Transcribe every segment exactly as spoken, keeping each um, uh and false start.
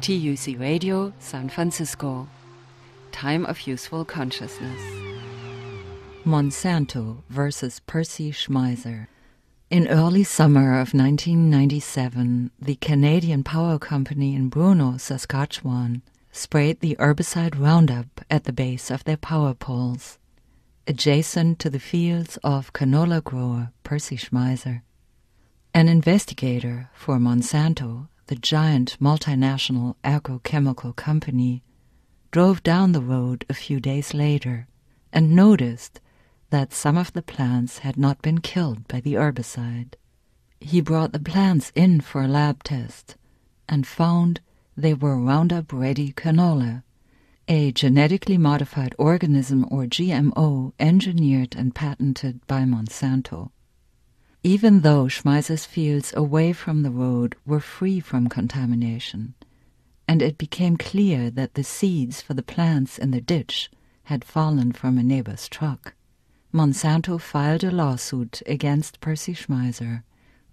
T U C Radio, San Francisco. Time of Useful Consciousness. Monsanto versus Percy Schmeiser. In early summer of nineteen ninety-seven, the Canadian power company in Bruno, Saskatchewan, sprayed the herbicide Roundup at the base of their power poles, adjacent to the fields of canola grower Percy Schmeiser. An investigator for Monsanto, the giant multinational agrochemical company, drove down the road a few days later and noticed that some of the plants had not been killed by the herbicide. He brought the plants in for a lab test and found they were Roundup Ready Canola, a genetically modified organism or G M O engineered and patented by Monsanto. Even though Schmeiser's fields away from the road were free from contamination, and it became clear that the seeds for the plants in the ditch had fallen from a neighbor's truck, Monsanto filed a lawsuit against Percy Schmeiser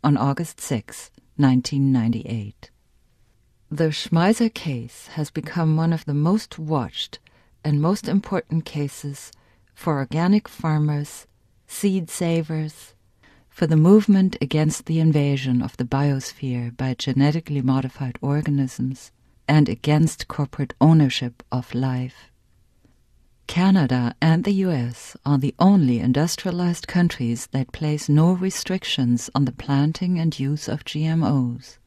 on August sixth, nineteen ninety-eight. The Schmeiser case has become one of the most watched and most important cases for organic farmers, seed savers, for the movement against the invasion of the biosphere by genetically modified organisms, and against corporate ownership of life. Canada and the U S are the only industrialized countries that place no restrictions on the planting and use of G M Os,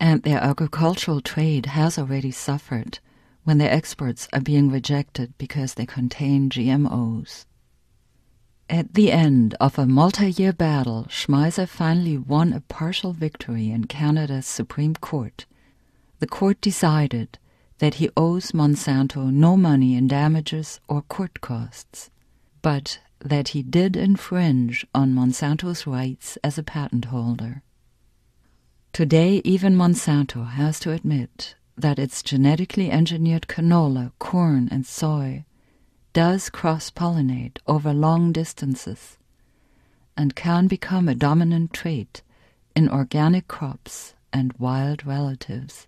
and their agricultural trade has already suffered when their exports are being rejected because they contain G M Os. At the end of a multi-year battle, Schmeiser finally won a partial victory in Canada's Supreme Court. The court decided that he owes Monsanto no money in damages or court costs, but that he did infringe on Monsanto's rights as a patent holder. Today, even Monsanto has to admit that its genetically engineered canola, corn, and soy does cross-pollinate over long distances and can become a dominant trait in organic crops and wild relatives,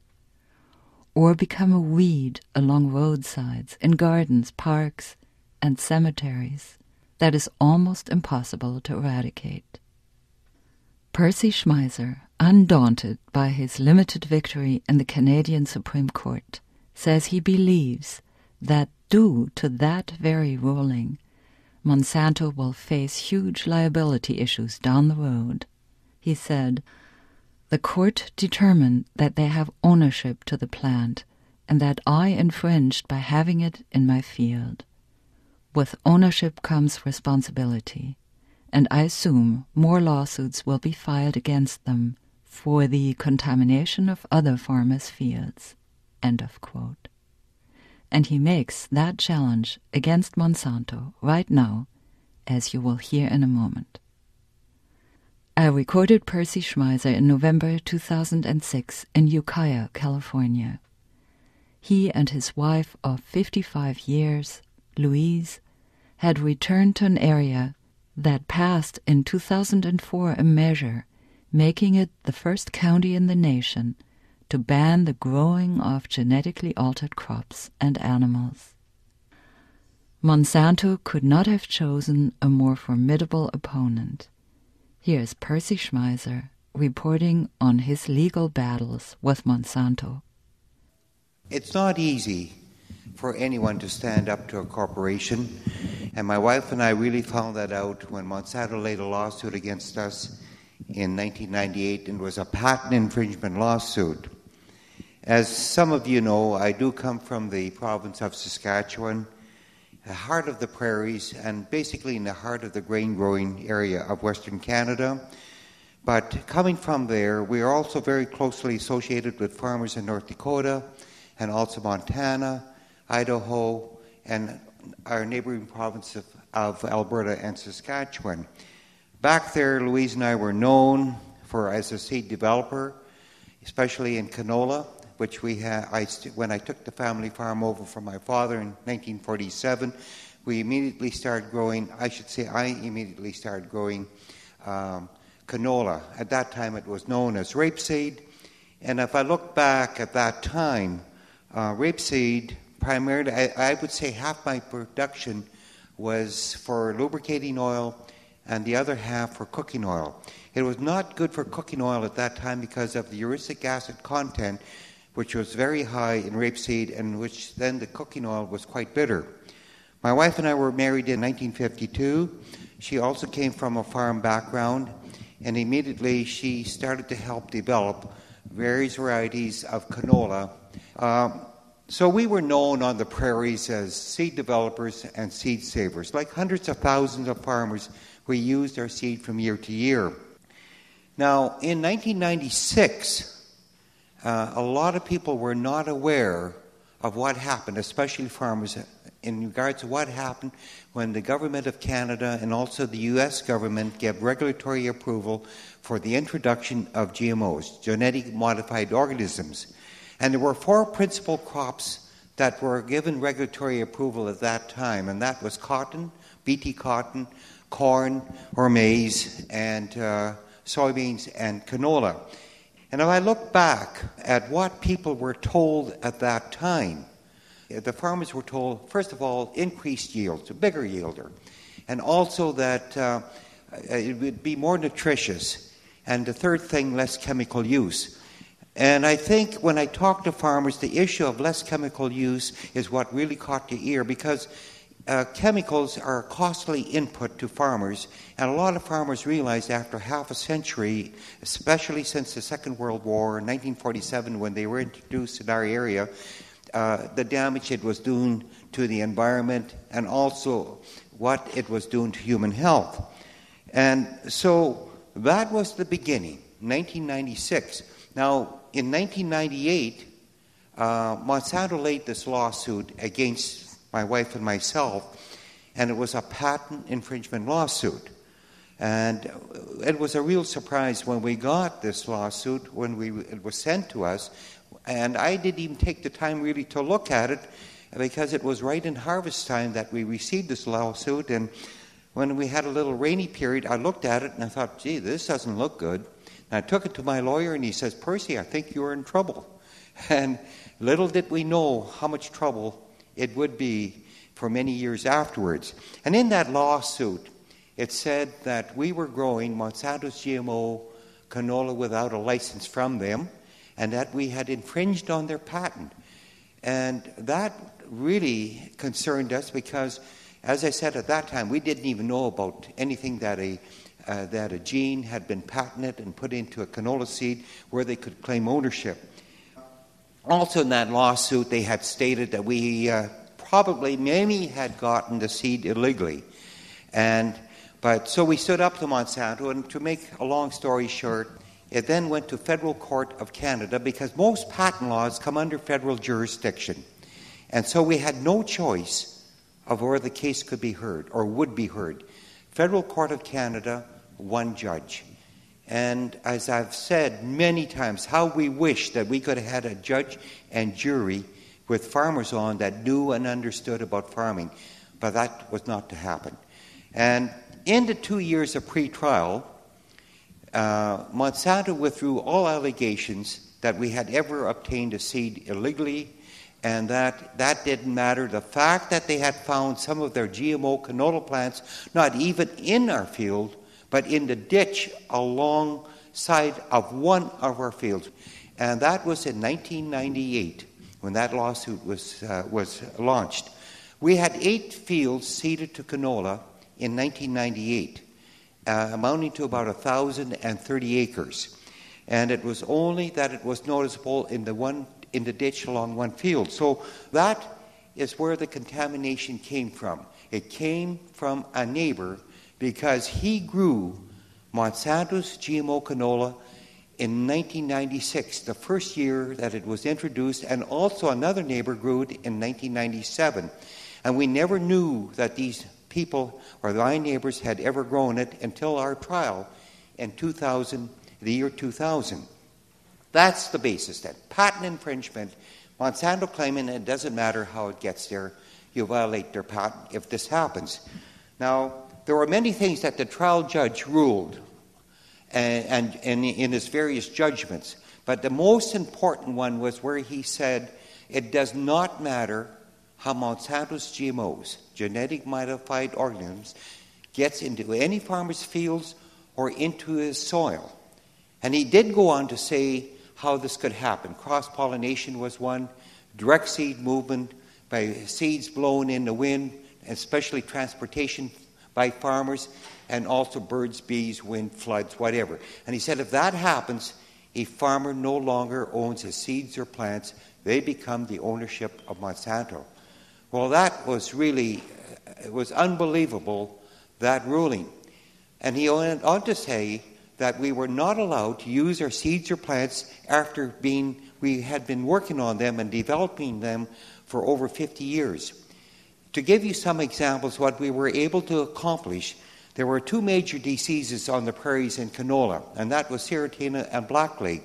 or become a weed along roadsides, in gardens, parks, and cemeteries that is almost impossible to eradicate. Percy Schmeiser, undaunted by his limited victory in the Canadian Supreme Court, says he believes that due to that very ruling, Monsanto will face huge liability issues down the road. He said, "The court determined that they have ownership to the plant and that I infringed by having it in my field. With ownership comes responsibility, and I assume more lawsuits will be filed against them for the contamination of other farmers' fields." End of quote. And he makes that challenge against Monsanto right now, as you will hear in a moment. I recorded Percy Schmeiser in November two thousand six in Ukiah, California. He and his wife of fifty-five years, Louise, had returned to an area that passed in two thousand four a measure making it the first county in the nation to ban the growing of genetically altered crops and animals. Monsanto could not have chosen a more formidable opponent. Here is Percy Schmeiser reporting on his legal battles with Monsanto. It's not easy for anyone to stand up to a corporation, and my wife and I really found that out when Monsanto laid a lawsuit against us in nineteen ninety-eight, and it was a patent infringement lawsuit. As some of you know, I do come from the province of Saskatchewan, the heart of the prairies, and basically in the heart of the grain-growing area of Western Canada. But coming from there, we are also very closely associated with farmers in North Dakota and also Montana, Idaho, and our neighboring province of, of Alberta and Saskatchewan. Back there, Louise and I were known for as a seed developer, especially in canola, which we had. I st- when I took the family farm over from my father in nineteen forty-seven, we immediately started growing. I should say I immediately started growing um, canola. At that time, it was known as rapeseed. And if I look back at that time, uh, rapeseed primarily, I, I would say half my production was for lubricating oil, and the other half for cooking oil. It was not good for cooking oil at that time because of the uric acid content, which was very high in rapeseed, and which then the cooking oil was quite bitter. My wife and I were married in nineteen fifty-two. She also came from a farm background, and immediately she started to help develop various varieties of canola. Um, So we were known on the prairies as seed developers and seed savers. Like hundreds of thousands of farmers, we used our seed from year to year. Now, in nineteen ninety-six, uh, a lot of people were not aware of what happened, especially farmers, in regards to what happened when the government of Canada and also the U S government gave regulatory approval for the introduction of G M Os, genetic modified organisms. And there were four principal crops that were given regulatory approval at that time, and that was cotton, B T cotton, corn or maize, and uh, soybeans and canola. And if I look back at what people were told at that time, the farmers were told, first of all, increased yields, a bigger yielder, and also that uh, it would be more nutritious, and the third thing, less chemical use. And I think when I talk to farmers, the issue of less chemical use is what really caught the ear, because uh, chemicals are a costly input to farmers, and a lot of farmers realized after half a century, especially since the Second World War in nineteen forty-seven when they were introduced in our area, uh, the damage it was doing to the environment and also what it was doing to human health. And so that was the beginning, nineteen ninety-six. Now, in nineteen ninety-eight, uh, Monsanto laid this lawsuit against my wife and myself, and it was a patent infringement lawsuit. And it was a real surprise when we got this lawsuit, when we, it was sent to us, and I didn't even take the time really to look at it because it was right in harvest time that we received this lawsuit. And when we had a little rainy period, I looked at it and I thought, gee, this doesn't look good. I took it to my lawyer, and he says, Percy, I think you're in trouble. And little did we know how much trouble it would be for many years afterwards. And in that lawsuit, it said that we were growing Monsanto's G M O canola without a license from them, and that we had infringed on their patent. And that really concerned us because, as I said at that time, we didn't even know about anything that a Uh, that a gene had been patented and put into a canola seed where they could claim ownership. Also in that lawsuit, they had stated that we uh, probably, many had gotten the seed illegally. And but so we stood up to Monsanto, and to make a long story short, it then went to Federal Court of Canada because most patent laws come under federal jurisdiction. And so we had no choice of where the case could be heard or would be heard. Federal Court of Canada, one judge. And as I've said many times, how we wish that we could have had a judge and jury with farmers on that knew and understood about farming, but that was not to happen. And in the two years of pre-trial, uh, Monsanto withdrew all allegations that we had ever obtained a seed illegally, and that that didn't matter. The fact that they had found some of their G M O canola plants, not even in our field, but in the ditch alongside of one of our fields. And that was in nineteen ninety-eight when that lawsuit was, uh, was launched. We had eight fields seeded to canola in nineteen ninety-eight, uh, amounting to about one thousand thirty acres. And it was only that it was noticeable in the, one, in the ditch along one field. So that is where the contamination came from. It came from a neighbor, because he grew Monsanto's G M O canola in nineteen ninety-six, the first year that it was introduced, and also another neighbor grew it in nineteen ninety-seven. And we never knew that these people or my neighbors had ever grown it until our trial in two thousand, the year two thousand. That's the basis then. Patent infringement, Monsanto claiming it doesn't matter how it gets there, you violate their patent if this happens. Now, there were many things that the trial judge ruled and, and, and in his various judgments, but the most important one was where he said it does not matter how Monsanto's G M Os, genetic modified organisms, gets into any farmer's fields or into his soil. And he did go on to say how this could happen. Cross-pollination was one, direct seed movement by seeds blown in the wind, especially transportation by farmers, and also birds, bees, wind, floods, whatever. And he said if that happens, a farmer no longer owns his seeds or plants. They become the ownership of Monsanto. Well, that was really, it was unbelievable, that ruling. And he went on to say that we were not allowed to use our seeds or plants after being, we had been working on them and developing them for over fifty years. To give you some examples what we were able to accomplish, there were two major diseases on the prairies in canola, and that was Sclerotinia and blackleg.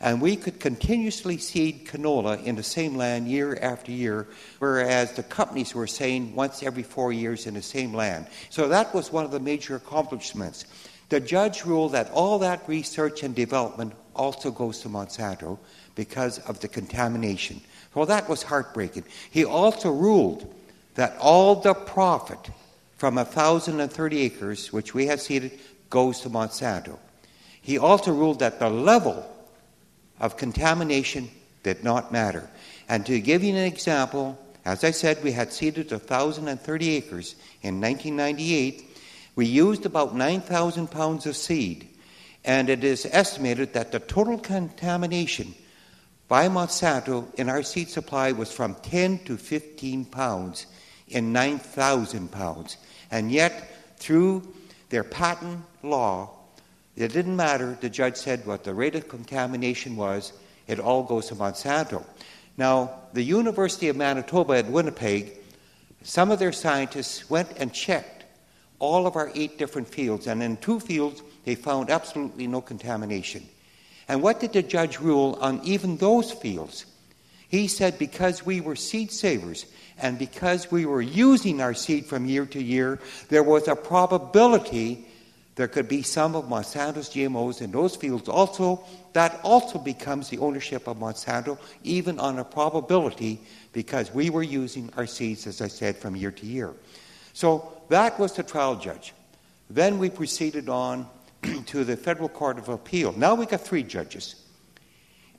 And we could continuously seed canola in the same land year after year, whereas the companies were saying once every four years in the same land. So that was one of the major accomplishments. The judge ruled that all that research and development also goes to Monsanto because of the contamination. Well, that was heartbreaking. He also ruled that all the profit from one thousand thirty acres, which we had seeded, goes to Monsanto. He also ruled that the level of contamination did not matter. And to give you an example, as I said, we had seeded one thousand thirty acres in nineteen ninety-eight. We used about nine thousand pounds of seed, and it is estimated that the total contamination by Monsanto in our seed supply was from ten to fifteen pounds in nine thousand pounds. And yet, through their patent law, it didn't matter, the judge said what the rate of contamination was, it all goes to Monsanto. Now, the University of Manitoba at Winnipeg, some of their scientists went and checked all of our eight different fields, and in two fields, they found absolutely no contamination. And what did the judge rule on even those fields? He said because we were seed savers and because we were using our seed from year to year, there was a probability there could be some of Monsanto's G M Os in those fields also. That also becomes the ownership of Monsanto, even on a probability, because we were using our seeds, as I said, from year to year. So that was the trial judge. Then we proceeded on to the Federal Court of Appeal. Now we got three judges.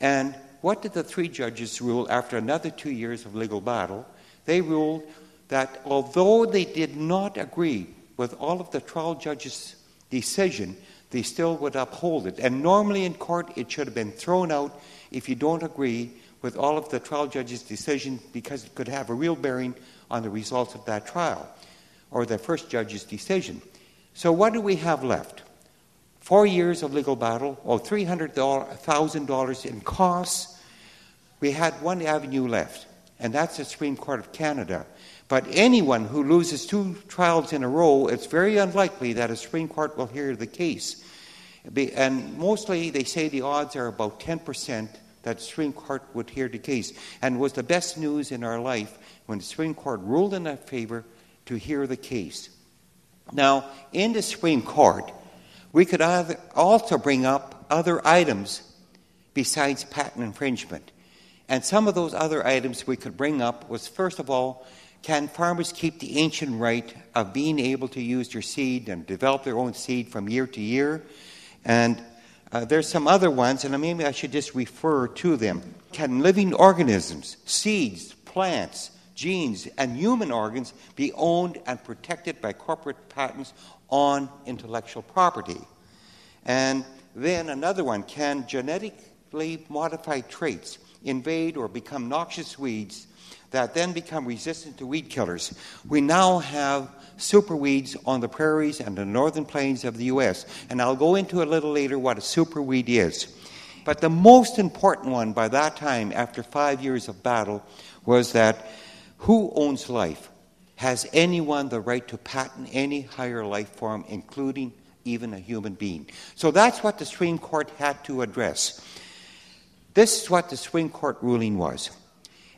And what did the three judges rule after another two years of legal battle? They ruled that although they did not agree with all of the trial judges' decision, they still would uphold it. And normally in court, it should have been thrown out if you don't agree with all of the trial judges' decision, because it could have a real bearing on the results of that trial or the first judge's decision. So what do we have left? Four years of legal battle, or three hundred thousand dollars in costs. We had one avenue left, and that's the Supreme Court of Canada. But anyone who loses two trials in a row, it's very unlikely that a Supreme Court will hear the case. And mostly they say the odds are about ten percent that the Supreme Court would hear the case. And it was the best news in our life when the Supreme Court ruled in our favor to hear the case. Now, in the Supreme Court, we could also bring up other items besides patent infringement. And some of those other items we could bring up was, first of all, can farmers keep the ancient right of being able to use their seed and develop their own seed from year to year? And uh, there's some other ones, and maybe I should just refer to them. Can living organisms, seeds, plants, genes, and human organs be owned and protected by corporate patents on intellectual property? And then another one, can genetically modified traits invade or become noxious weeds that then become resistant to weed killers? We now have superweeds on the prairies and the northern plains of the U S, and I'll go into a little later what a superweed is. But the most important one by that time, after five years of battle, was that who owns life? Has anyone the right to patent any higher life form, including even a human being? So that's what the Supreme Court had to address. This is what the Supreme Court ruling was.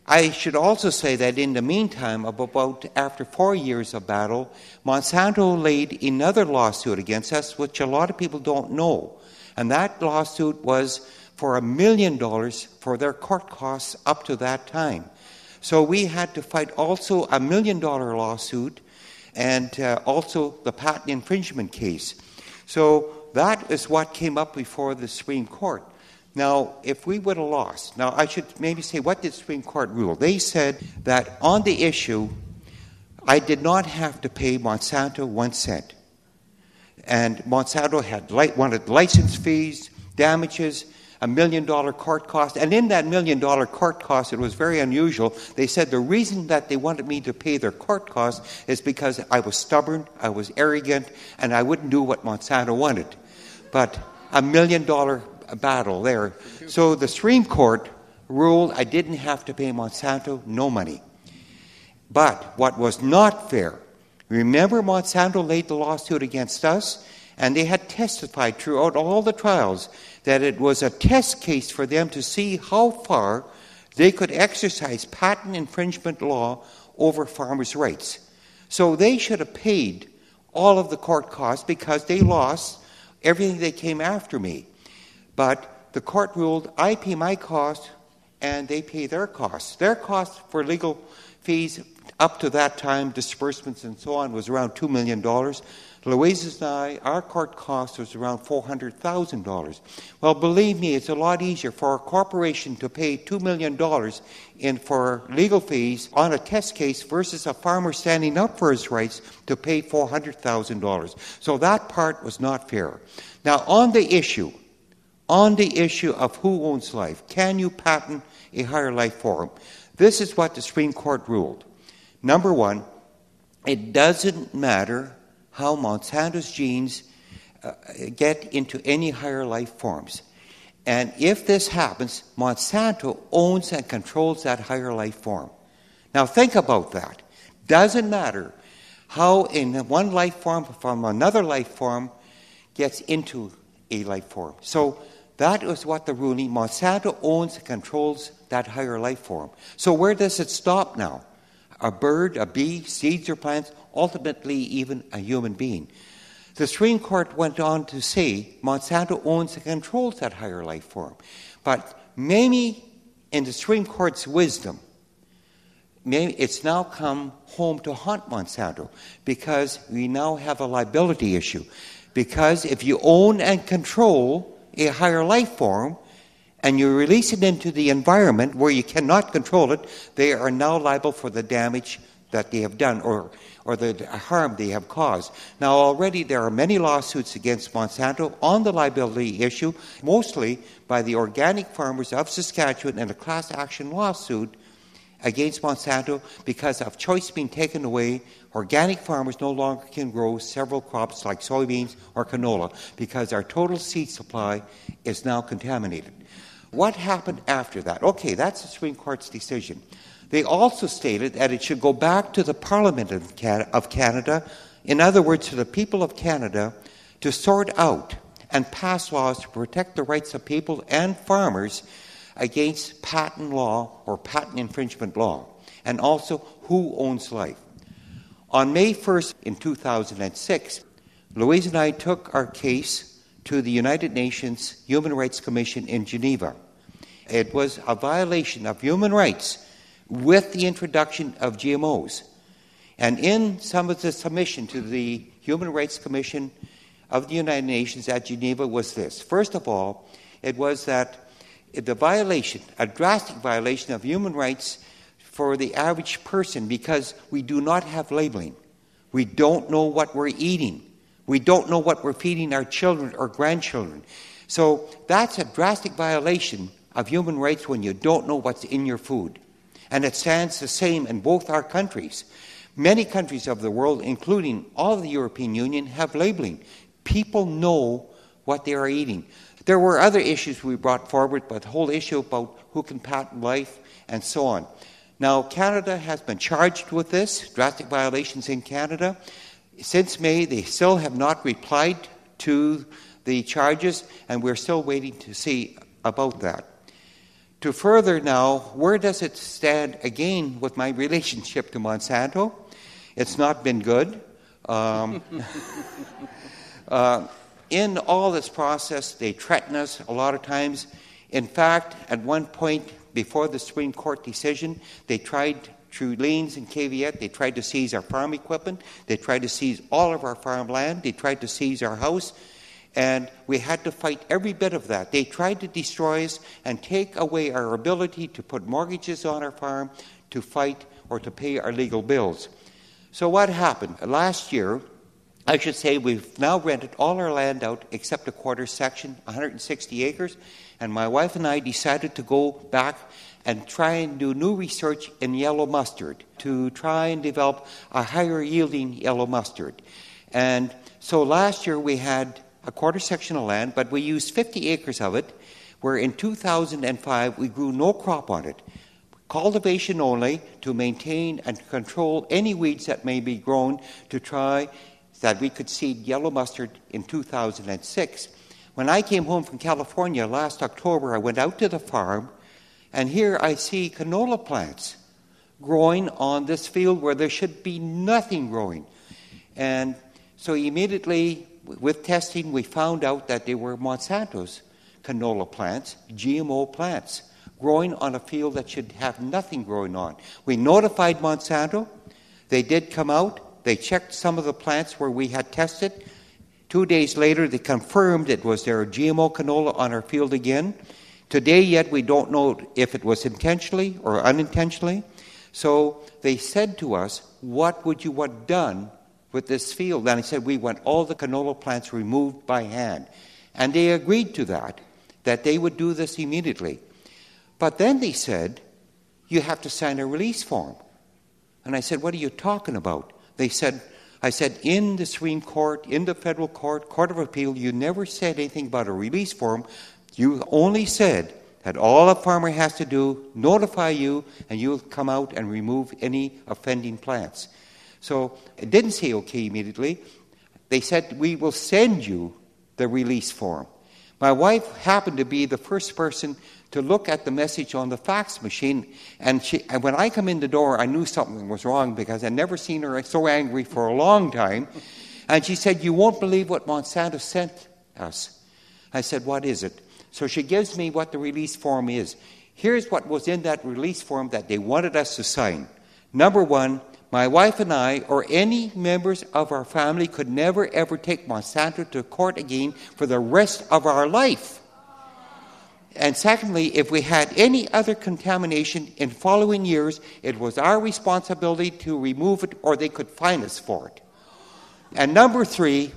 I should also say that in the meantime, about after four years of battle, Monsanto laid another lawsuit against us, which a lot of people don't know. And that lawsuit was for a million dollars for their court costs up to that time. So we had to fight also a million dollar lawsuit and uh, also the patent infringement case. So that is what came up before the Supreme Court. Now, if we would have lost, now I should maybe say, what did the Supreme Court rule? They said that on the issue, I did not have to pay Monsanto one cent. And Monsanto had li- wanted license fees, damages, a million-dollar court cost. And in that million-dollar court cost, it was very unusual. They said the reason that they wanted me to pay their court cost is because I was stubborn, I was arrogant, and I wouldn't do what Monsanto wanted. But a million-dollar A battle there. So the Supreme Court ruled I didn't have to pay Monsanto no money. But what was not fair, remember Monsanto laid the lawsuit against us, and they had testified throughout all the trials that it was a test case for them to see how far they could exercise patent infringement law over farmers' rights. So they should have paid all of the court costs because they lost everything they came after me. But the court ruled I pay my costs and they pay their costs. Their costs for legal fees up to that time, disbursements and so on, was around two million dollars. Louise's and I, our court cost was around four hundred thousand dollars. Well, believe me, it's a lot easier for a corporation to pay two million dollars in for legal fees on a test case versus a farmer standing up for his rights to pay four hundred thousand dollars. So that part was not fair. Now, on the issue... On the issue of who owns life, can you patent a higher life form? This is what the Supreme Court ruled. Number one, it doesn't matter how Monsanto's genes uh, get into any higher life forms. And if this happens, Monsanto owns and controls that higher life form. Now think about that. Doesn't matter how in one life form from another life form gets into a life form. So that was what the ruling, Monsanto owns and controls that higher life form. So where does it stop now? A bird, a bee, seeds or plants, ultimately even a human being. The Supreme Court went on to say Monsanto owns and controls that higher life form. But maybe in the Supreme Court's wisdom, maybe it's now come home to haunt Monsanto because we now have a liability issue. Because if you own and control a higher life form and you release it into the environment where you cannot control it, they are now liable for the damage that they have done or, or the harm they have caused. Now, already there are many lawsuits against Monsanto on the liability issue, mostly by the organic farmers of Saskatchewan in a class action lawsuit against Monsanto because of choice being taken away. Organic farmers no longer can grow several crops like soybeans or canola because our total seed supply is now contaminated. What happened after that? Okay, that's the Supreme Court's decision. They also stated that it should go back to the Parliament of Canada, of Canada, in other words, to the people of Canada, to sort out and pass laws to protect the rights of people and farmers against patent law or patent infringement law, and also who owns life. On May first in two thousand six, Louise and I took our case to the United Nations Human Rights Commission in Geneva. It was a violation of human rights with the introduction of G M Os. And in some of the submission to the Human Rights Commission of the United Nations at Geneva was this. First of all, it was that the violation, a drastic violation of human rights for the average person, because we do not have labeling. We don't know what we're eating. We don't know what we're feeding our children or grandchildren. So that's a drastic violation of human rights when you don't know what's in your food. And it stands the same in both our countries. Many countries of the world, including all of the European Union, have labeling. People know what they are eating. There were other issues we brought forward, but the whole issue about who can patent life and so on. Now, Canada has been charged with this, drastic violations in Canada. Since May, they still have not replied to the charges, and we're still waiting to see about that. To further now, where does it stand again with my relationship to Monsanto? It's not been good. Um, uh, in all this process, they threaten us a lot of times. In fact, at one point before the Supreme Court decision, they tried, through liens and caveat, they tried to seize our farm equipment. They tried to seize all of our farmland. They tried to seize our house. And we had to fight every bit of that. They tried to destroy us and take away our ability to put mortgages on our farm, to fight or to pay our legal bills. So what happened? Last year, I should say, we've now rented all our land out except a quarter section, one hundred sixty acres, and my wife and I decided to go back and try and do new research in yellow mustard to try and develop a higher-yielding yellow mustard. And so last year we had a quarter section of land, but we used fifty acres of it, where in two thousand five we grew no crop on it. Cultivation only to maintain and control any weeds that may be grown to try that we could seed yellow mustard in two thousand six. When I came home from California last October, I went out to the farm, and here I see canola plants growing on this field where there should be nothing growing. And so immediately, with testing, we found out that they were Monsanto's canola plants, G M O plants, growing on a field that should have nothing growing on. We notified Monsanto. They did come out. They checked some of the plants where we had tested. Two days later, they confirmed it was their G M O canola on our field again. Today, yet, we don't know if it was intentionally or unintentionally. So they said to us, what would you want done with this field? And I said, we want all the canola plants removed by hand. And they agreed to that, that they would do this immediately. But then they said, you have to sign a release form. And I said, what are you talking about? They said, I said, in the Supreme Court, in the Federal Court, Court of Appeal, you never said anything about a release form. You only said that all a farmer has to do, notify you, and you'll come out and remove any offending plants. So it didn't say okay immediately. They said, we will send you the release form. My wife happened to be the first person to look at the message on the fax machine. And, she, and when I come in the door, I knew something was wrong because I'd never seen her so angry for a long time. And she said, you won't believe what Monsanto sent us. I said, what is it? So she gives me what the release form is. Here's what was in that release form that they wanted us to sign. Number one, my wife and I, or any members of our family, could never, ever take Monsanto to court again for the rest of our life. And secondly, if we had any other contamination in following years, it was our responsibility to remove it, or they could fine us for it. And number three,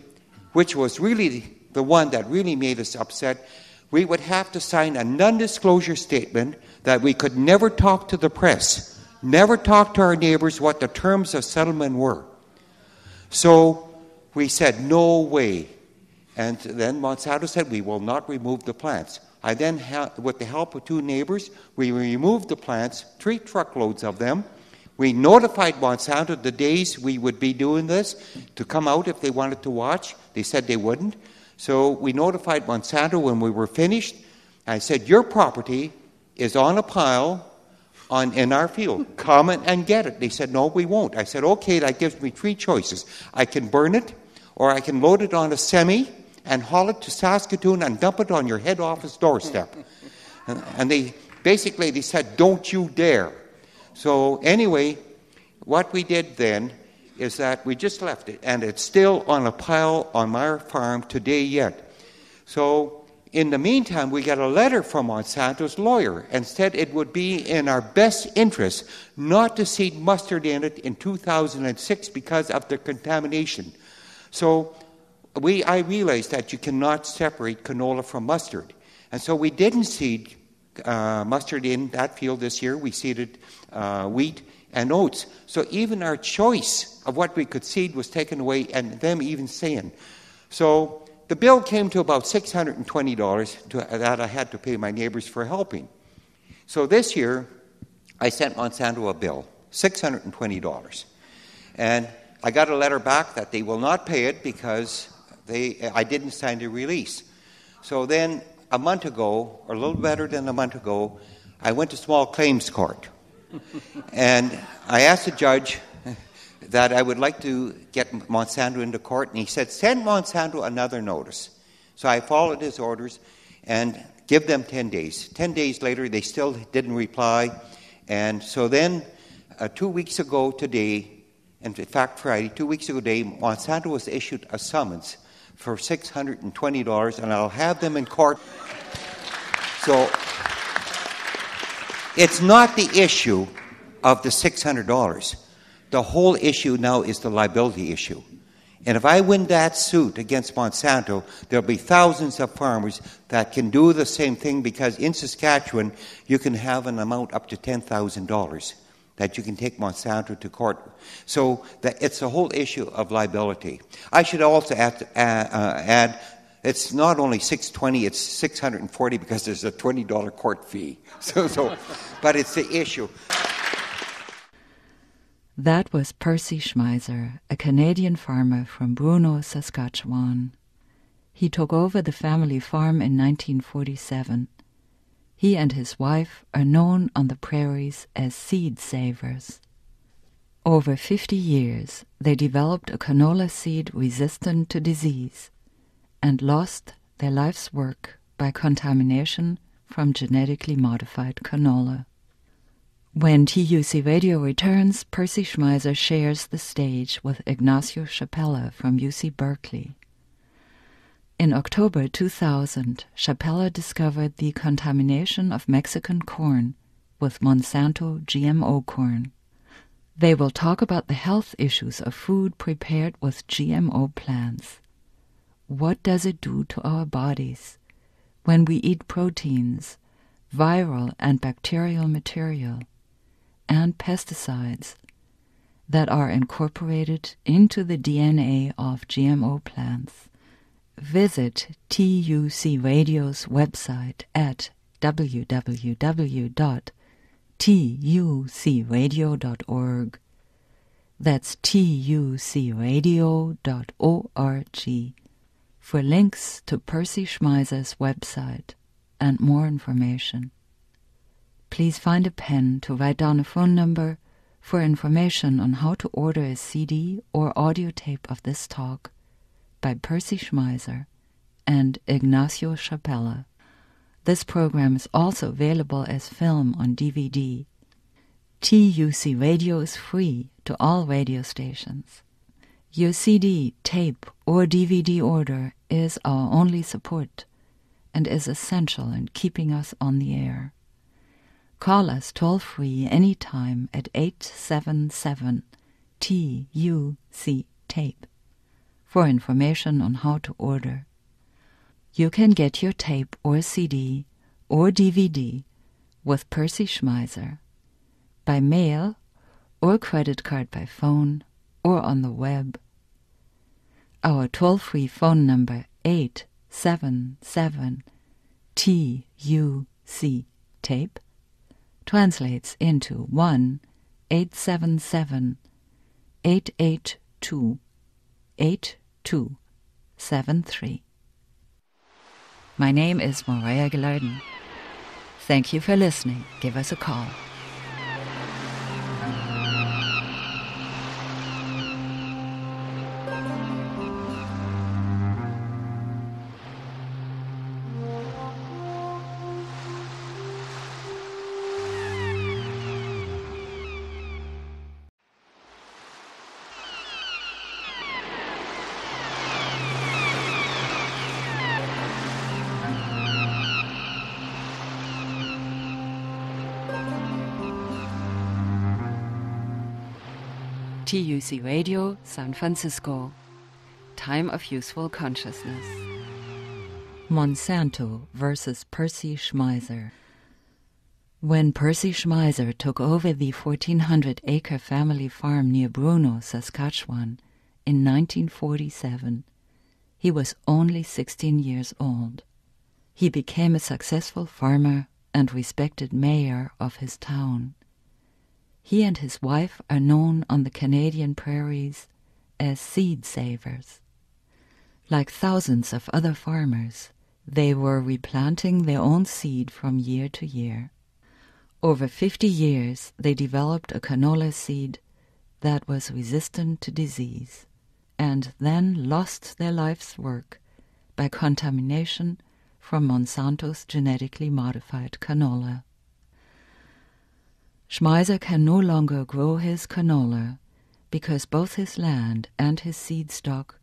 which was really the one that really made us upset, we would have to sign a non-disclosure statement that we could never talk to the press, never talked to our neighbors what the terms of settlement were. So we said, no way. And then Monsanto said, we will not remove the plants. I then, ha- with the help of two neighbors, we removed the plants, three truckloads of them. We notified Monsanto the days we would be doing this to come out if they wanted to watch. They said they wouldn't. So we notified Monsanto when we were finished. I said, your property is on a pile on in our field. Come and get it. They said, no, we won't. I said, okay, that gives me three choices. I can burn it, or I can load it on a semi and haul it to Saskatoon and dump it on your head office doorstep. And they basically they said, don't you dare. So anyway, what we did then is that we just left it, and it's still on a pile on my farm today yet. So in the meantime, we got a letter from Monsanto's lawyer and said it would be in our best interest not to seed mustard in it in two thousand six because of the contamination. So we, I realized that you cannot separate canola from mustard. And so we didn't seed uh, mustard in that field this year. We seeded uh, wheat and oats. So even our choice of what we could seed was taken away, and them even saying. So the bill came to about six hundred twenty dollars to, uh, that I had to pay my neighbors for helping. So this year, I sent Monsanto a bill, six hundred twenty dollars. And I got a letter back that they will not pay it because they I didn't sign the release. So then a month ago, or a little better than a month ago, I went to small claims court. And I asked the judge that I would like to get Monsanto into court, and he said, send Monsanto another notice. So I followed his orders and give them ten days. Ten days later, they still didn't reply. And so then uh, two weeks ago today, and in fact Friday, two weeks ago today, Monsanto was issued a summons for six hundred twenty dollars, and I'll have them in court. So it's not the issue of the six hundred dollars. The whole issue now is the liability issue. And if I win that suit against Monsanto, there'll be thousands of farmers that can do the same thing, because in Saskatchewan, you can have an amount up to ten thousand dollars that you can take Monsanto to court. So that it's a whole issue of liability. I should also add, uh, uh, add it's not only six hundred twenty dollars, it's six hundred forty dollars because there's a twenty dollars court fee. So, so, but it's the issue. That was Percy Schmeiser, a Canadian farmer from Bruno, Saskatchewan. He took over the family farm in nineteen forty-seven. He and his wife are known on the prairies as seed savers. Over fifty years, they developed a canola seed resistant to disease and lost their life's work by contamination from genetically modified canola. When T U C Radio returns, Percy Schmeiser shares the stage with Ignacio Chapela from U C Berkeley. In October two thousand, Chapela discovered the contamination of Mexican corn with Monsanto G M O corn. They will talk about the health issues of food prepared with G M O plants. What does it do to our bodies? When we eat proteins, viral and bacterial material, and pesticides that are incorporated into the D N A of G M O plants. Visit T U C Radio's website at w w w dot t u c radio dot org. That's t u c radio dot org. for links to Percy Schmeiser's website and more information. Please find a pen to write down a phone number for information on how to order a C D or audio tape of this talk by Percy Schmeiser and Ignacio Chapela. This program is also available as film on D V D. T U C Radio is free to all radio stations. Your C D, tape, or D V D order is our only support and is essential in keeping us on the air. Call us toll-free anytime at eight seven seven T U C tape for information on how to order. You can get your tape or C D or D V D with Percy Schmeiser by mail or credit card by phone or on the web. Our toll-free phone number, eight seven seven T U C tape, translates into one eight seven seven eight eight two eight two seven three. My name is Maria Gelauden. Thank you for listening. Give us a call. U C Radio, San Francisco. Time of Useful Consciousness. Monsanto versus Percy Schmeiser. When Percy Schmeiser took over the fourteen hundred acre family farm near Bruno, Saskatchewan, in nineteen forty-seven, he was only sixteen years old. He became a successful farmer and respected mayor of his town. He and his wife are known on the Canadian prairies as seed savers. Like thousands of other farmers, they were replanting their own seed from year to year. Over fifty years, they developed a canola seed that was resistant to disease, and then lost their life's work by contamination from Monsanto's genetically modified canola. Schmeiser can no longer grow his canola because both his land and his seed stock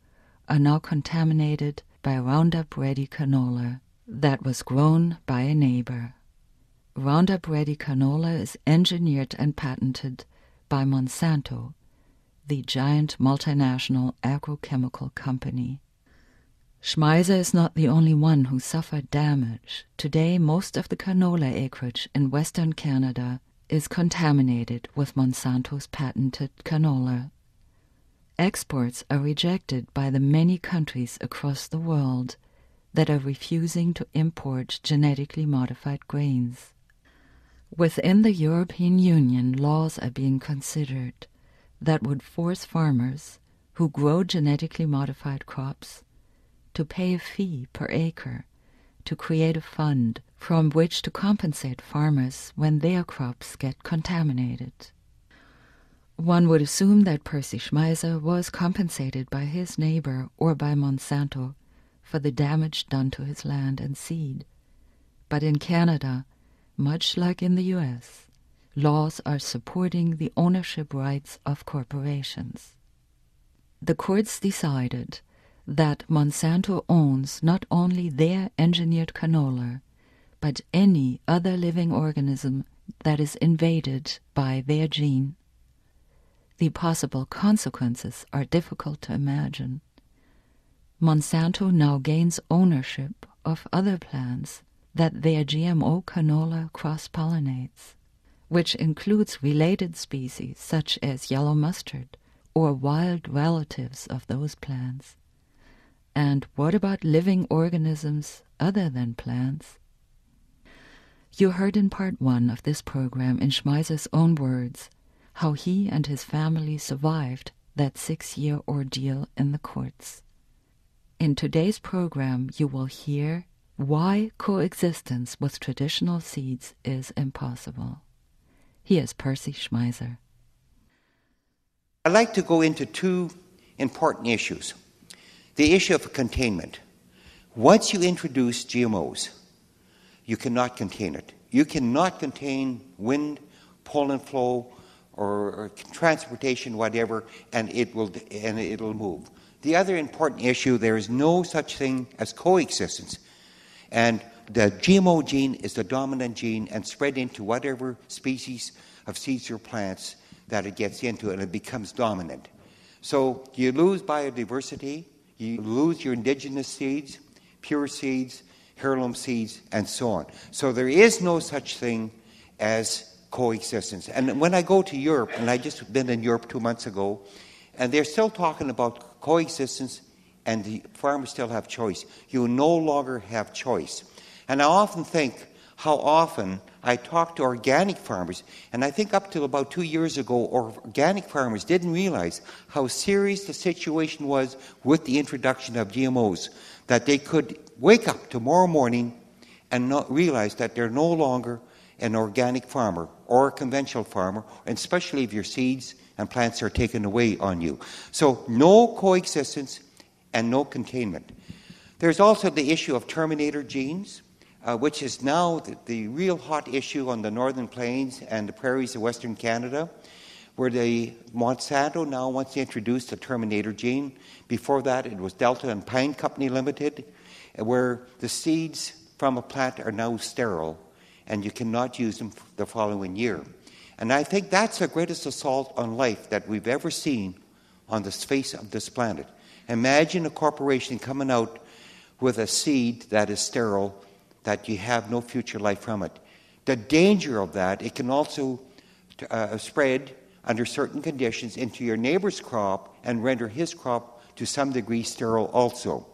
are now contaminated by Roundup Ready Canola that was grown by a neighbor. Roundup Ready Canola is engineered and patented by Monsanto, the giant multinational agrochemical company. Schmeiser is not the only one who suffered damage. Today, most of the canola acreage in Western Canada is contaminated with Monsanto's patented canola. Exports are rejected by the many countries across the world that are refusing to import genetically modified grains. Within the European Union, laws are being considered that would force farmers who grow genetically modified crops to pay a fee per acre to create a fund from which to compensate farmers when their crops get contaminated. One would assume that Percy Schmeiser was compensated by his neighbor or by Monsanto for the damage done to his land and seed. But in Canada, much like in the U S, laws are supporting the ownership rights of corporations. The courts decided that Monsanto owns not only their engineered canola, but any other living organism that is invaded by their gene. The possible consequences are difficult to imagine. Monsanto now gains ownership of other plants that their G M O canola cross-pollinates, which includes related species such as yellow mustard or wild relatives of those plants. And what about living organisms other than plants? You heard in part one of this program, in Schmeiser's own words, how he and his family survived that six-year ordeal in the courts. In today's program, you will hear why coexistence with traditional seeds is impossible. Here's Percy Schmeiser. I'd like to go into two important issues. The issue of containment. Once you introduce G M Os, you cannot contain it. You cannot contain wind, pollen flow, or transportation, whatever, and it will and it'll move. The other important issue, there is no such thing as coexistence. And the G M O gene is the dominant gene and spread into whatever species of seeds or plants that it gets into, and it becomes dominant. So you lose biodiversity. You lose your indigenous seeds, pure seeds, heirloom seeds, and so on. So there is no such thing as coexistence. And when I go to Europe, and I just been in Europe two months ago, and they're still talking about coexistence, and the farmers still have choice. You no longer have choice. And I often think how often I talk to organic farmers, and I think up to about two years ago, organic farmers didn't realize how serious the situation was with the introduction of G M Os, that they could wake up tomorrow morning and not realize that they're no longer an organic farmer or a conventional farmer, and especially if your seeds and plants are taken away on you. So no coexistence and no containment. There's also the issue of Terminator genes, uh, which is now the, the real hot issue on the northern plains and the prairies of western Canada, where the Monsanto now wants to introduce the Terminator gene. Before that, it was Delta and Pine Company Limited, where the seeds from a plant are now sterile, and you cannot use them the following year. And I think that's the greatest assault on life that we've ever seen on the face of this planet. Imagine a corporation coming out with a seed that is sterile, that you have no future life from it. The danger of that, it can also uh, spread under certain conditions into your neighbor's crop and render his crop to some degree sterile also.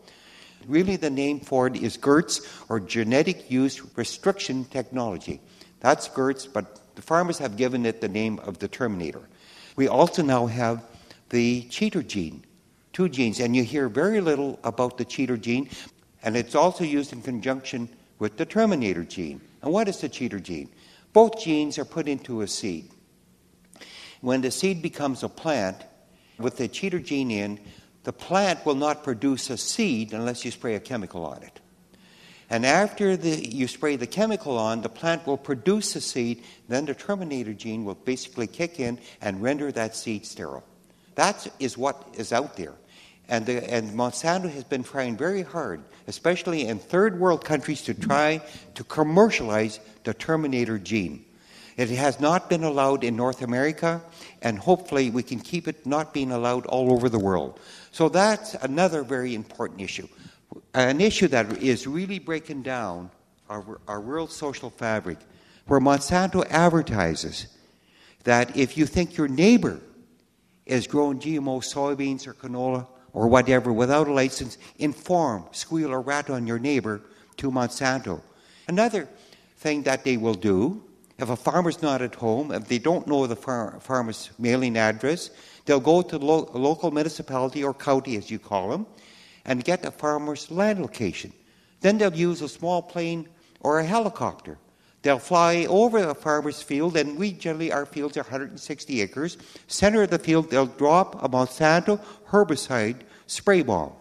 Really, the name for it is GERTS, or Genetic Use Restriction Technology. That's GERTS, but the farmers have given it the name of the Terminator. We also now have the cheater gene, two genes, and you hear very little about the cheater gene, and it's also used in conjunction with the Terminator gene. And what is the cheater gene? Both genes are put into a seed. When the seed becomes a plant, with the cheater gene in, the plant will not produce a seed unless you spray a chemical on it. And after the, you spray the chemical on, the plant will produce a seed, then the Terminator gene will basically kick in and render that seed sterile. That is what is out there. And, the, and Monsanto has been trying very hard, especially in third world countries, to try to commercialize the Terminator gene. It has not been allowed in North America, and hopefully we can keep it not being allowed all over the world. So that's another very important issue, an issue that is really breaking down our, our world social fabric, where Monsanto advertises that if you think your neighbor is growing G M O soybeans or canola or whatever without a license, inform, squeal or rat on your neighbor to Monsanto. Another thing that they will do, if a farmer's not at home, if they don't know the far- farmer's mailing address, they'll go to the lo- local municipality or county, as you call them, and get a farmer's land location. Then they'll use a small plane or a helicopter. They'll fly over the farmer's field, and we generally, our fields are one hundred sixty acres. Center of the field, they'll drop a Monsanto herbicide spray bomb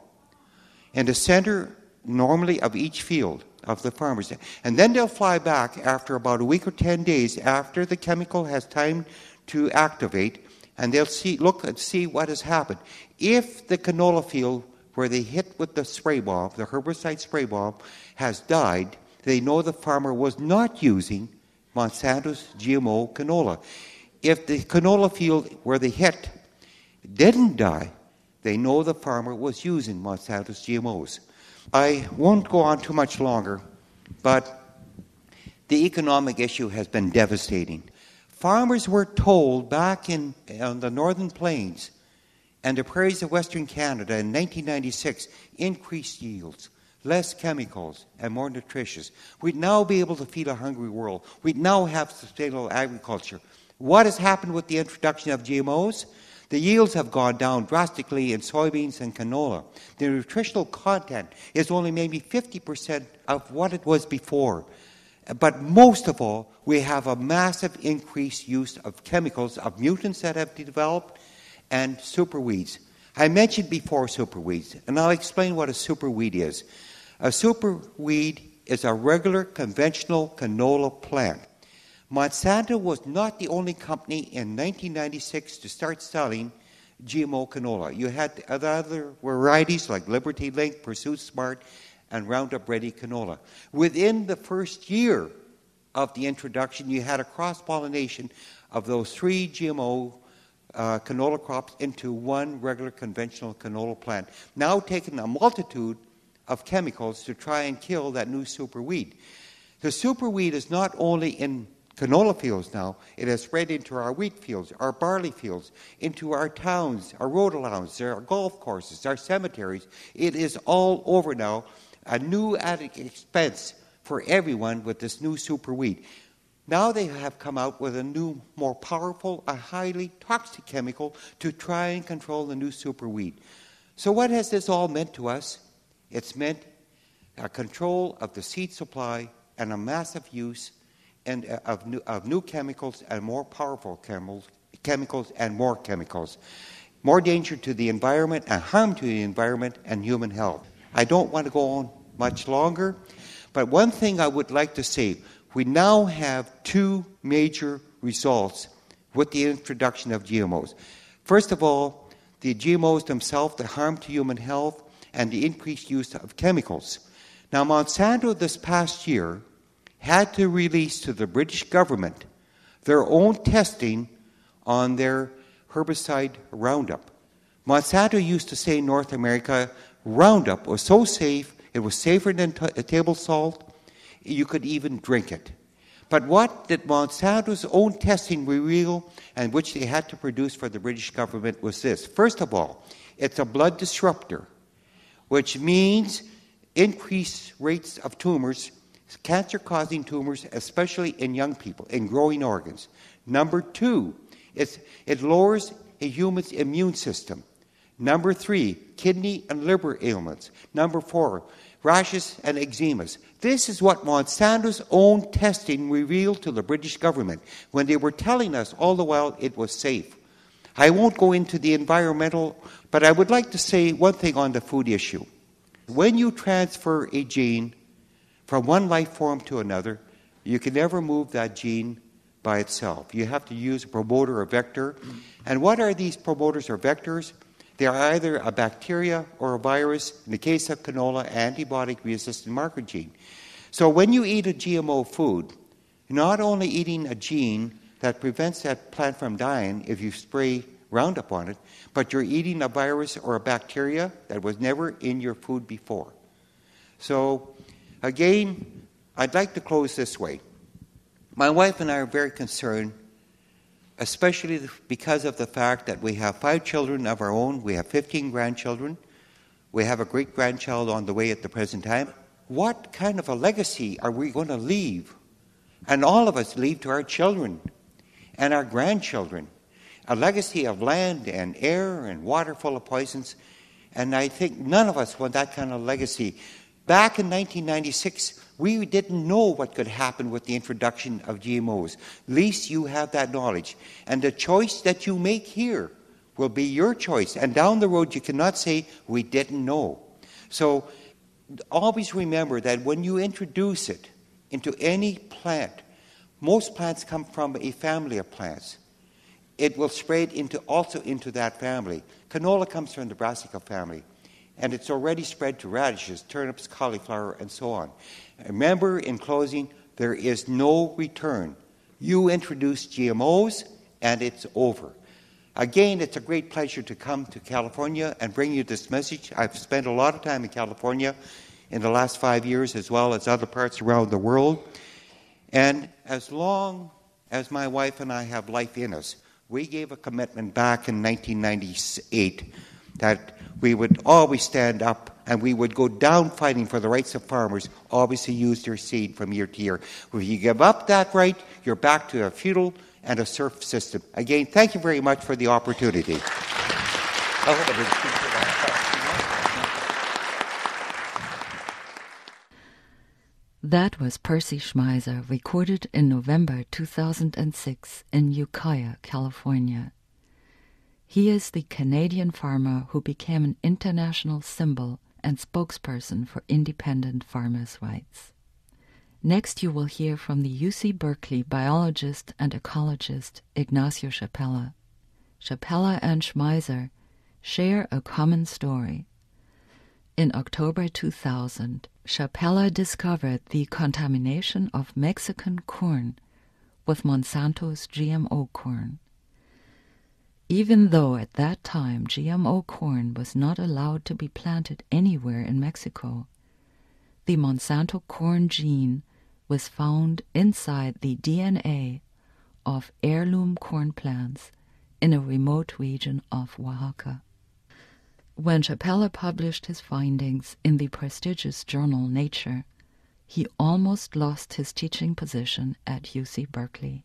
in the center normally of each field of the farmers. And then they'll fly back after about a week or ten days after the chemical has time to activate, and they'll see, look and see what has happened. If the canola field where they hit with the spray bomb, the herbicide spray bomb, has died, they know the farmer was not using Monsanto's G M O canola. If the canola field where they hit didn't die, they know the farmer was using Monsanto's G M Os. I won't go on too much longer, but the economic issue has been devastating. Farmers were told back in on the northern plains and the prairies of western Canada in nineteen ninety-six, increased yields, less chemicals, and more nutritious. We'd now be able to feed a hungry world. We'd now have sustainable agriculture. What has happened with the introduction of G M Os? The yields have gone down drastically in soybeans and canola. The nutritional content is only maybe fifty percent of what it was before. But most of all, we have a massive increased use of chemicals, of mutants that have developed, and superweeds. I mentioned before superweeds, and I'll explain what a superweed is. A superweed is a regular conventional canola plant. Monsanto was not the only company in nineteen ninety-six to start selling G M O canola. You had other varieties like Liberty Link, Pursuit Smart, and Roundup Ready Canola. Within the first year of the introduction, you had a cross-pollination of those three G M O uh, canola crops into one regular conventional canola plant, now taking a multitude of chemicals to try and kill that new superweed. The superweed is not only in canola fields now, it has spread into our wheat fields, our barley fields, into our towns, our road allowance, our golf courses, our cemeteries. It is all over now, a new added expense for everyone with this new super weed. Now they have come out with a new, more powerful, a highly toxic chemical to try and control the new super weed. So what has this all meant to us? It's meant a control of the seed supply and a massive use and of new, of new chemicals and more powerful chemicals, chemicals and more chemicals. More danger to the environment and harm to the environment and human health. I don't want to go on much longer, but one thing I would like to say, we now have two major results with the introduction of G M Os. First of all, the G M Os themselves, the harm to human health and the increased use of chemicals. Now, Monsanto this past year had to release to the British government their own testing on their herbicide Roundup. Monsanto used to say in North America, Roundup was so safe, it was safer than t- table salt, you could even drink it. But what did Monsanto's own testing reveal, and which they had to produce for the British government, was this. First of all, it's a blood disruptor, which means increased rates of tumors, cancer-causing tumors, especially in young people, in growing organs. Number two, it's, it lowers a human's immune system. Number three, kidney and liver ailments. Number four, rashes and eczemas. This is what Monsanto's own testing revealed to the British government when they were telling us all the while it was safe. I won't go into the environmental, but I would like to say one thing on the food issue. When you transfer a gene from one life form to another, you can never move that gene by itself. You have to use a promoter or vector. And what are these promoters or vectors? They are either a bacteria or a virus, in the case of canola, antibiotic-resistant marker gene. So when you eat a G M O food, you're not only eating a gene that prevents that plant from dying if you spray Roundup on it, but you're eating a virus or a bacteria that was never in your food before. So again, I'd like to close this way. My wife and I are very concerned, especially because of the fact that we have five children of our own, we have fifteen grandchildren, we have a great-grandchild on the way at the present time. What kind of a legacy are we going to leave, and all of us leave, to our children and our grandchildren? A legacy of land and air and water full of poisons, and I think none of us want that kind of legacy. Back in nineteen ninety-six, we didn't know what could happen with the introduction of G M Os. At least you have that knowledge. And the choice that you make here will be your choice. And down the road, you cannot say, we didn't know. So always remember that when you introduce it into any plant, most plants come from a family of plants. It will spread into also into that family. Canola comes from the brassica family, and it's already spread to radishes, turnips, cauliflower, and so on. Remember, in closing, there is no return. You introduce G M Os, and it's over. Again, it's a great pleasure to come to California and bring you this message. I've spent a lot of time in California in the last five years, as well as other parts around the world. And as long as my wife and I have life in us, we gave a commitment back in nineteen ninety-eight that we would always stand up and we would go down fighting for the rights of farmers, always to use their seed from year to year. If you give up that right, you're back to a feudal and a serf system. Again, thank you very much for the opportunity. That was Percy Schmeiser, recorded in November two thousand six in Ukiah, California. He is the Canadian farmer who became an international symbol and spokesperson for independent farmers' rights. Next you will hear from the U C Berkeley biologist and ecologist Ignacio Chapela. Chapela and Schmeiser share a common story. In October two thousand, Chapela discovered the contamination of Mexican corn with Monsanto's G M O corn. Even though at that time G M O corn was not allowed to be planted anywhere in Mexico, the Monsanto corn gene was found inside the D N A of heirloom corn plants in a remote region of Oaxaca. When Chapela published his findings in the prestigious journal Nature, he almost lost his teaching position at U C Berkeley.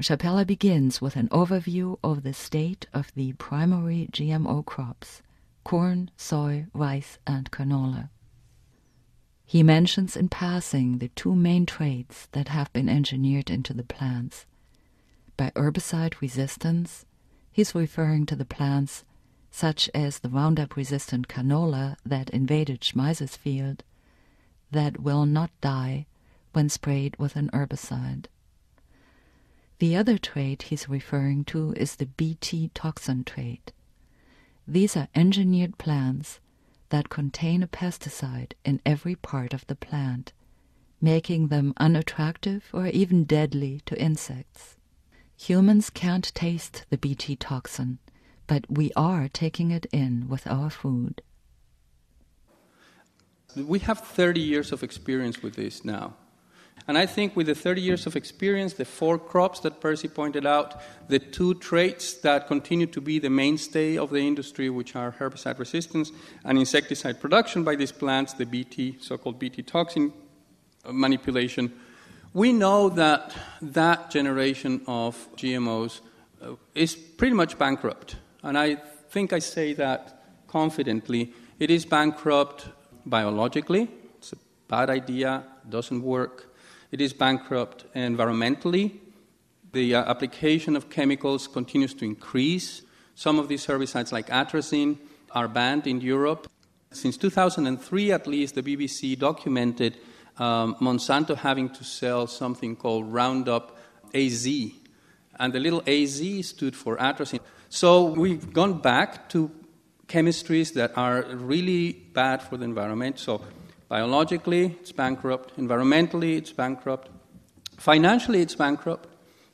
Chapela begins with an overview of the state of the primary G M O crops, corn, soy, rice, and canola. He mentions in passing the two main traits that have been engineered into the plants. By herbicide resistance, he's referring to the plants such as the Roundup-resistant canola that invaded Schmeiser's field, that will not die when sprayed with an herbicide. The other trait he's referring to is the B T toxin trait. These are engineered plants that contain a pesticide in every part of the plant, making them unattractive or even deadly to insects. Humans can't taste the B T toxin, but we are taking it in with our food. We have thirty years of experience with this now. And I think with the thirty years of experience, the four crops that Percy pointed out, the two traits that continue to be the mainstay of the industry, which are herbicide resistance and insecticide production by these plants, the B T, so-called B T toxin manipulation, we know that that generation of G M Os is pretty much bankrupt. And I think I say that confidently. It is bankrupt biologically. It's a bad idea. It doesn't work. It is bankrupt environmentally. The uh, application of chemicals continues to increase. Some of these herbicides, like atrazine, are banned in Europe. Since two thousand three, at least, the B B C documented um, Monsanto having to sell something called Roundup A Z. And the little A Z stood for atrazine. So we've gone back to chemistries that are really bad for the environment. So biologically, it's bankrupt. Environmentally, it's bankrupt. Financially, it's bankrupt,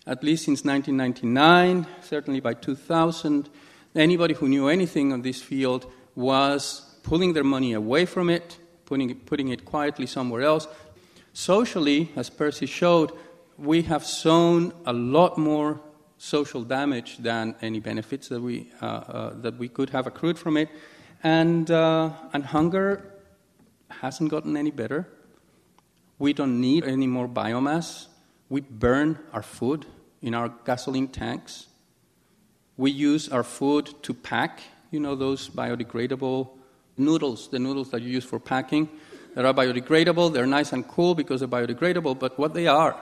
at least since nineteen ninety-nine, certainly by two thousand. Anybody who knew anything on this field was pulling their money away from it, putting it, putting it quietly somewhere else. Socially, as Percy showed, we have sown a lot more social damage than any benefits that we uh, uh, that we could have accrued from it, and uh, and hunger hasn't gotten any better. We don't need any more biomass. We burn our food in our gasoline tanks. We use our food to pack. You know those biodegradable noodles, the noodles that you use for packing, that are biodegradable. They're nice and cool because they're biodegradable, but what they are,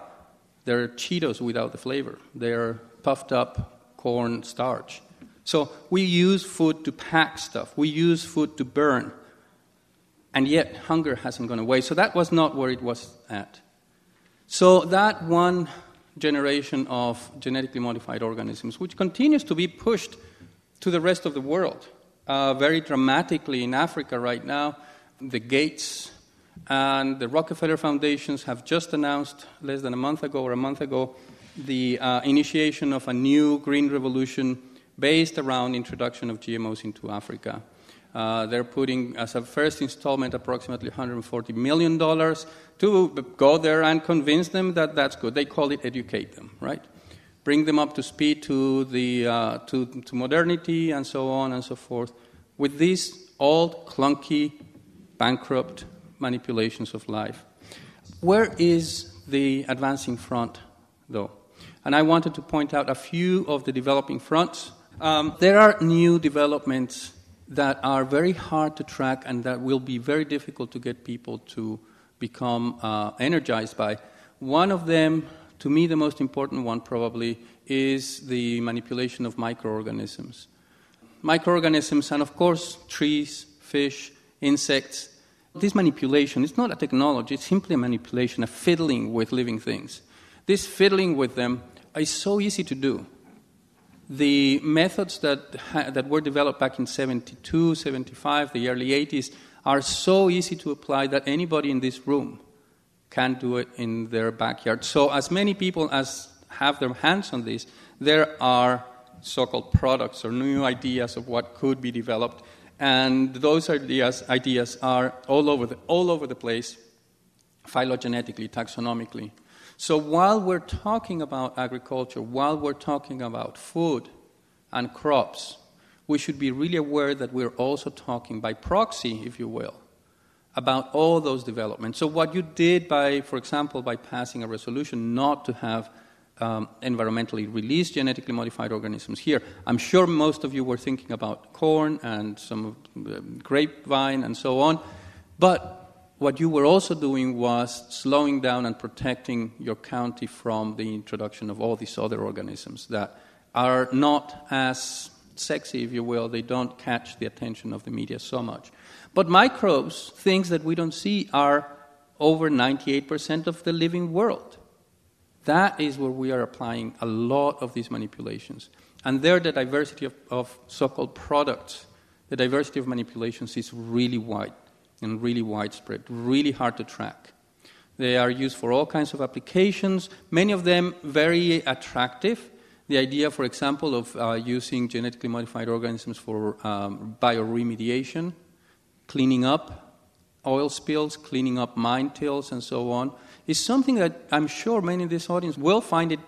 they're Cheetos without the flavor. They're puffed up corn starch. So we use food to pack stuff. We use food to burn. And yet hunger hasn't gone away. So that was not where it was at. So that one generation of genetically modified organisms, which continues to be pushed to the rest of the world, uh, very dramatically in Africa right now, the Gates and the Rockefeller Foundations have just announced less than a month ago or a month ago the uh, initiation of a new green revolution based around introduction of G M Os into Africa. Uh, they're putting, as a first installment, approximately one hundred forty million dollars to go there and convince them that that's good. They call it educate them, right? Bring them up to speed to, the, uh, to, to modernity and so on and so forth with these old, clunky, bankrupt manipulations of life. Where is the advancing front, though? And I wanted to point out a few of the developing fronts. Um, there are new developments that are very hard to track and that will be very difficult to get people to become uh, energized by. One of them, to me the most important one probably, is the manipulation of microorganisms. Microorganisms and, of course, trees, fish, insects. This manipulation is not a technology, it's simply a manipulation, a fiddling with living things. This fiddling with them is so easy to do. The methods that, ha- that were developed back in seventy-two, seventy-five, the early eighties, are so easy to apply that anybody in this room can do it in their backyard. So as many people as have their hands on this, there are so-called products or new ideas of what could be developed. And those ideas, ideas are all over the, all over the place, phylogenetically, taxonomically. So while we're talking about agriculture, while we're talking about food and crops, we should be really aware that we're also talking by proxy, if you will, about all those developments. So what you did by, for example, by passing a resolution not to have um, environmentally released genetically modified organisms here, I'm sure most of you were thinking about corn and some grapevine and so on, but what you were also doing was slowing down and protecting your county from the introduction of all these other organisms that are not as sexy, if you will. They don't catch the attention of the media so much. But microbes, things that we don't see, are over ninety-eight percent of the living world. That is where we are applying a lot of these manipulations. And there the diversity of, of so-called products, the diversity of manipulations is really wide. And really widespread, really hard to track. They are used for all kinds of applications, many of them very attractive. The idea, for example, of uh, using genetically modified organisms for um, bioremediation, cleaning up oil spills, cleaning up mine tills, and so on, is something that I'm sure many in this audience will find it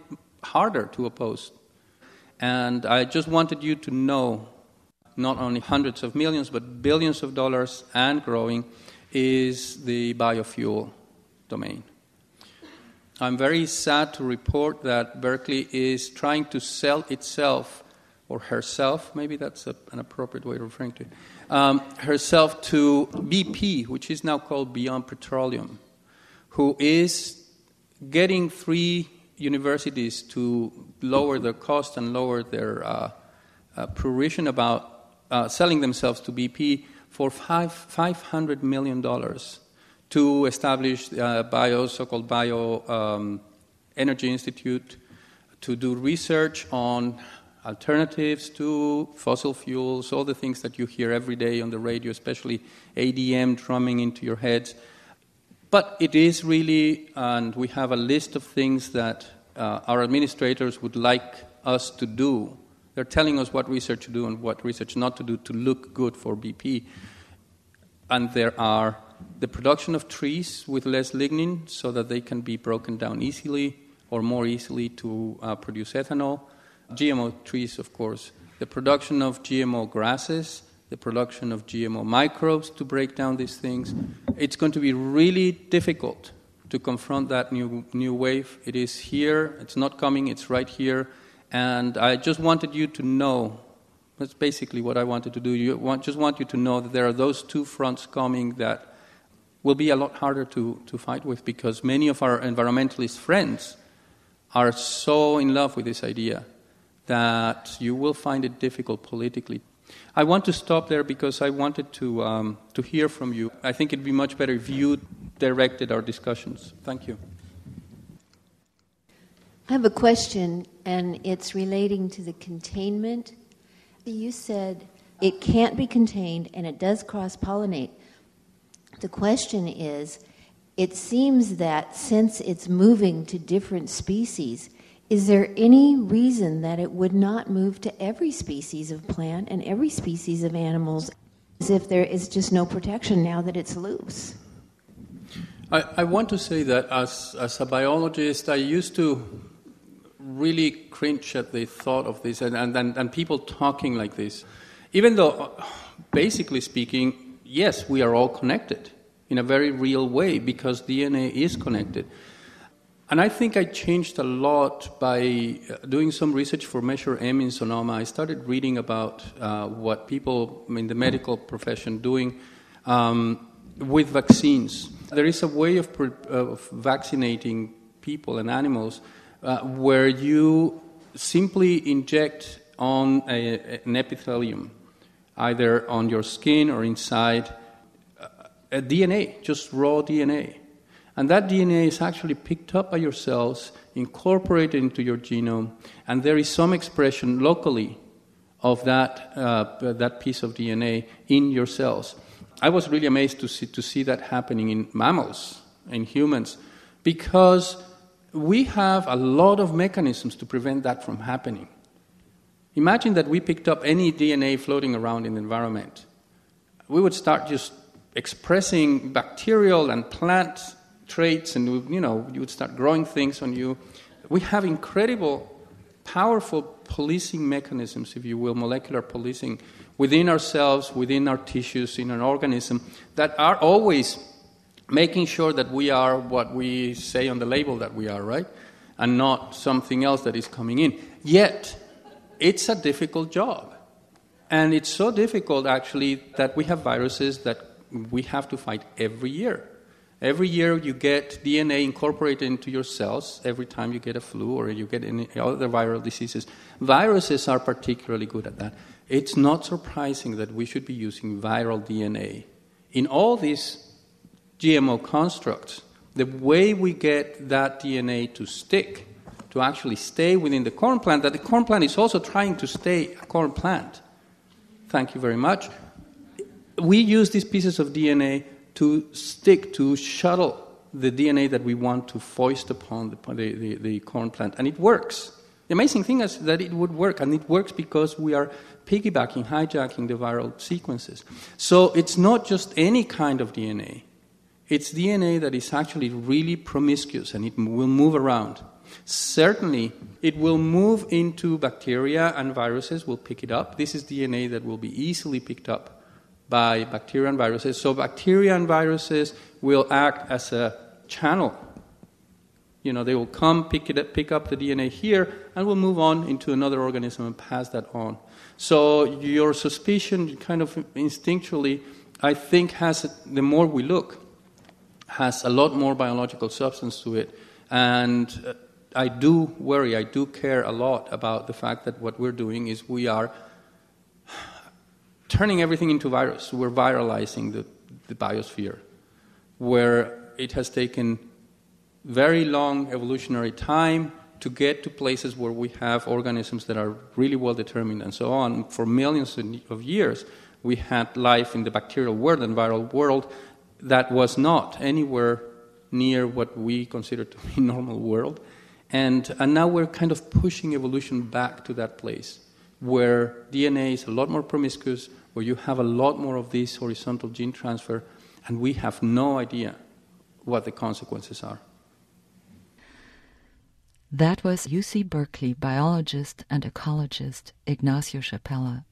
harder to oppose. And I just wanted you to know not only hundreds of millions, but billions of dollars and growing, is the biofuel domain. I'm very sad to report that Berkeley is trying to sell itself, or herself, maybe that's a, an appropriate way of referring to it, um, herself to B P, which is now called Beyond Petroleum, who is getting three universities to lower their cost and lower their uh, uh, prurition about Uh, selling themselves to B P for five, five hundred million dollars to establish uh, bio, so-called bio um, energy institute to do research on alternatives to fossil fuels, all the things that you hear every day on the radio, especially A D M drumming into your heads. But it is really, and we have a list of things that uh, our administrators would like us to do. They're telling us what research to do and what research not to do to look good for B P. And there are the production of trees with less lignin so that they can be broken down easily or more easily to uh, produce ethanol. G M O trees, of course. The production of G M O grasses, the production of G M O microbes to break down these things. It's going to be really difficult to confront that new, new wave. It is here. It's not coming. It's right here. And I just wanted you to know, that's basically what I wanted to do, you want, just want you to know that there are those two fronts coming that will be a lot harder to, to fight with because many of our environmentalist friends are so in love with this idea that you will find it difficult politically. I want to stop there because I wanted to, um, to hear from you. I think it would be much better if you directed our discussions. Thank you. I have a question, and it's relating to the containment. You said it can't be contained, and it does cross-pollinate. The question is, it seems that since it's moving to different species, is there any reason that it would not move to every species of plant and every species of animals, as if there is just no protection now that it's loose? I, I want to say that as, as a biologist, I used to really cringe at the thought of this and, and, and people talking like this. Even though, basically speaking, yes, we are all connected in a very real way because D N A is connected. And I think I changed a lot by doing some research for Measure M in Sonoma. I started reading about uh, what people in the medical profession doing um, with vaccines. There is a way of, pre- of vaccinating people and animals Uh, where you simply inject on a, an epithelium, either on your skin or inside, uh, a D N A, just raw D N A. And that D N A is actually picked up by your cells, incorporated into your genome, and there is some expression locally of that, uh, that piece of D N A in your cells. I was really amazed to see, to see that happening in mammals, in humans, because we have a lot of mechanisms to prevent that from happening. Imagine that we picked up any D N A floating around in the environment. We would start just expressing bacterial and plant traits, and you know, you would start growing things on you. We have incredible, powerful policing mechanisms, if you will, molecular policing, within ourselves, within our tissues, in our organism, that are always making sure that we are what we say on the label that we are, right? And not something else that is coming in. Yet, it's a difficult job. And it's so difficult, actually, that we have viruses that we have to fight every year. Every year you get D N A incorporated into your cells every time you get a flu or you get any other viral diseases. Viruses are particularly good at that. It's not surprising that we should be using viral D N A. In all these G M O constructs, the way we get that D N A to stick, to actually stay within the corn plant, that the corn plant is also trying to stay a corn plant. Thank you very much. We use these pieces of D N A to stick, to shuttle the D N A that we want to foist upon the, the, the, the corn plant. And it works. The amazing thing is that it would work, and it works because we are piggybacking, hijacking the viral sequences. So it's not just any kind of D N A. It's D N A that is actually really promiscuous, and it will move around. Certainly, it will move into bacteria, and viruses will pick it up. This is D N A that will be easily picked up by bacteria and viruses. So bacteria and viruses will act as a channel. You know, they will come, pick, it up, pick up the D N A here, and will move on into another organism and pass that on. So your suspicion kind of instinctually, I think, has, the more we look, has a lot more biological substance to it. And I do worry, I do care a lot about the fact that what we're doing is we are turning everything into virus. We're viralizing the, the biosphere, where it has taken very long evolutionary time to get to places where we have organisms that are really well determined and so on. For millions of years, we had life in the bacterial world and viral world that was not anywhere near what we consider to be normal world. And, and now we're kind of pushing evolution back to that place, where D N A is a lot more promiscuous, where you have a lot more of this horizontal gene transfer, and we have no idea what the consequences are. That was U C Berkeley biologist and ecologist Ignacio Chapela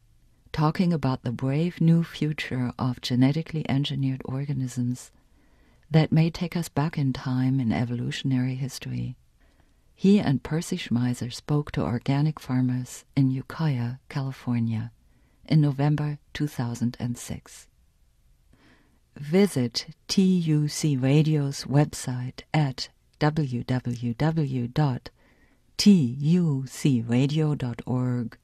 talking about the brave new future of genetically engineered organisms that may take us back in time in evolutionary history. He and Percy Schmeiser spoke to organic farmers in Ukiah, California, in November two thousand six. Visit T U C Radio's website at w w w dot t u c radio dot org.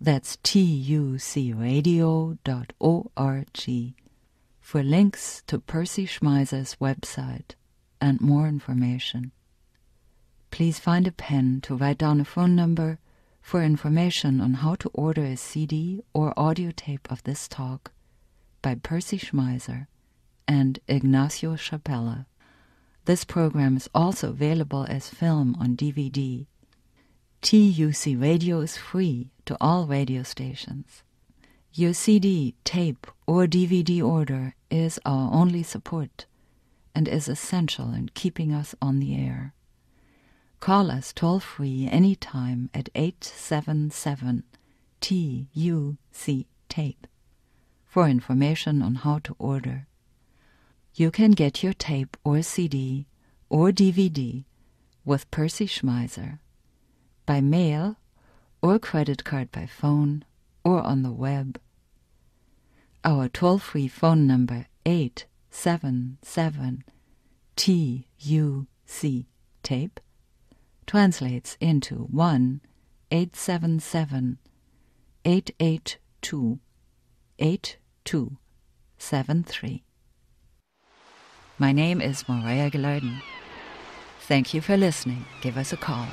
That's t u c radio dot org for links to Percy Schmeiser's website and more information. Please find a pen to write down a phone number for information on how to order a C D or audio tape of this talk by Percy Schmeiser and Ignacio Chapela. This program is also available as film on D V D. T U C Radio is free to all radio stations. Your C D, tape, or D V D order is our only support and is essential in keeping us on the air. Call us toll-free anytime at eight seven seven T U C tape for information on how to order. You can get your tape or C D or D V D with Percy Schmeiser by mail or credit card by phone or on the web. Our toll-free phone number, eight seven seven T U C tape, translates into one eight seven seven eight eight two eight two seven three. My name is Maria Gelauden. Thank you for listening. Give us a call.